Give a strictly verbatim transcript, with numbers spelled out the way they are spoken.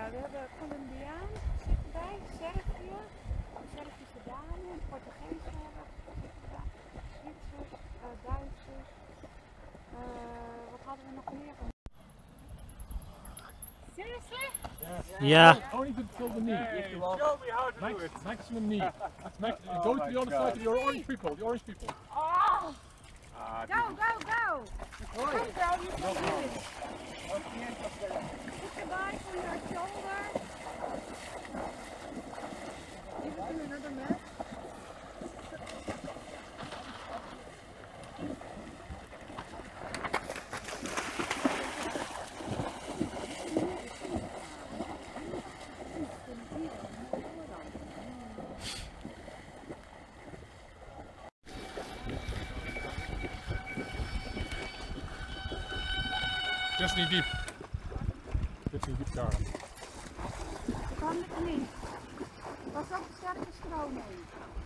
Ja, we hebben Colombiaan zitten bij, Servië, Servische Danen, Portugezen hebben zitten bij, Zwitsers, uh, Duitsers, uh, wat hadden we nog meer? Seriously? Yeah. yeah. Only to kill the knee. Hey, show me how to Max, do it. Maximum knee. Maximum. Oh, go to the other God. side of your orange people. The orange people. Oh. Uh, go, go, go. Come down, you can do it. Put the bike on your shoulder. Give it to another man. Just knee deep. Just knee deep daar. We gaan met de knie. Pas op de sterke stroom heen.